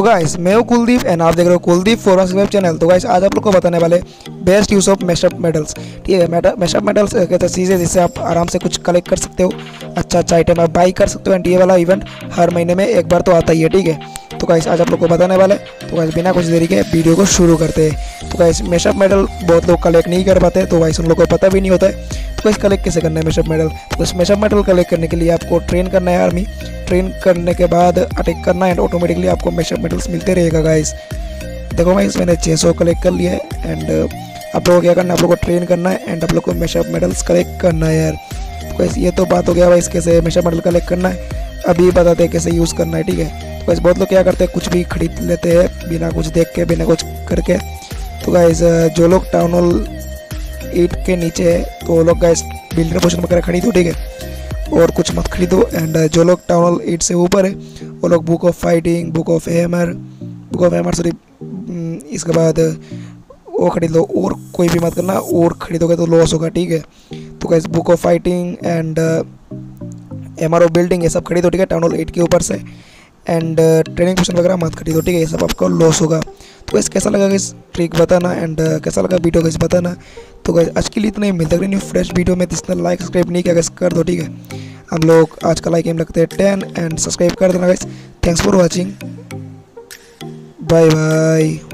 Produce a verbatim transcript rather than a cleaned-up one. तो गाइस मैं हूं कुलदीप एंड आप देख रहे हो कुलदीप फॉरेंसिक वेब चैनल। तो गाइस आज आप लोग को बताने वाले best use of mashup medals. ठीक है, मेशअप मेडल्स कहते हैं चीज़ें जिससे आप आराम से कुछ कलेक्ट कर सकते हो, अच्छा अच्छा आइटम आप बाई कर सकते हो। एंड ये वाला इवेंट हर महीने में एक बार तो आता ही है। ठीक है, तो गाइस आज आप लोग को बताने वाले। तो गाइस बिना कुछ देरी के वीडियो को शुरू करते हैं। तो गाइस मेशअप मेडल बहुत लोग कलेक्ट नहीं कर पाते, तो गाइस उन लोगों को पता भी नहीं होता है तो गाइस कलेक्ट कैसे करना है मेशअप मेडल। तो इस मेशअप मेडल कलेक्ट करने के लिए आपको ट्रेन करना है आर्मी, ट्रेन करने के बाद अटैक करना है एंड ऑटोमेटिकली आपको मेशअप मेडल्स मिलते रहेगा। गाइस देखो गाइस मैंने छह सौ कलेक्ट कर लिया है एंड आप लोगों को क्या करना है, आप लोगों को ट्रेन करना है एंड आप लोगों को मेशअप मेडल्स कलेक्ट करना है यार। तो गाइस ये तो बात हो गया गाइस कैसे मेशअप मेडल कलेक्ट करना है, अभी बताते हैं कैसे यूज़ करना है। ठीक है, तो गाइस बहुत लोग क्या करते हैं कुछ भी खरीद लेते हैं बिना कुछ देख के बिना कुछ करके। तो गाइस जो लोग टाउन हॉल एट के नीचे है तो वो लोग गाइस बिल्डर पोशन वगैरह खरीदो। ठीक है, और कुछ मत खरीदो। एंड जो लोग टाउन हॉल एट से ऊपर है वो लोग book of fighting, book of MR, book of MR sorry इसके बाद वो खरीद लो। और कोई भी मत करना, और खरीदोगे तो लॉस होगा। ठीक है, तो guys book of fighting and MR of building ये सब खरीदो। ठीक है, टाउन हॉल एट के ऊपर से। एंड ट्रेनिंग क्वेश्चन वगैरह मत खरीदो। ठीक है, ये सब आपका लॉस होगा। तो गाइस कैसा लगा गाइस ट्रिक बताना एंड कैसा लगा वीडियो गाइस बताना। तो गाइस आज के लिए इतना ही, मिलता है न्यू फ्रेश वीडियो में। इसने लाइक सब्सक्राइब नहीं किया गाइस कर दो। ठीक है, हम लोग आज का लाइक एम लगते हैं टेन एंड सब्सक्राइब कर देना guys. Thanks for watching, bye bye.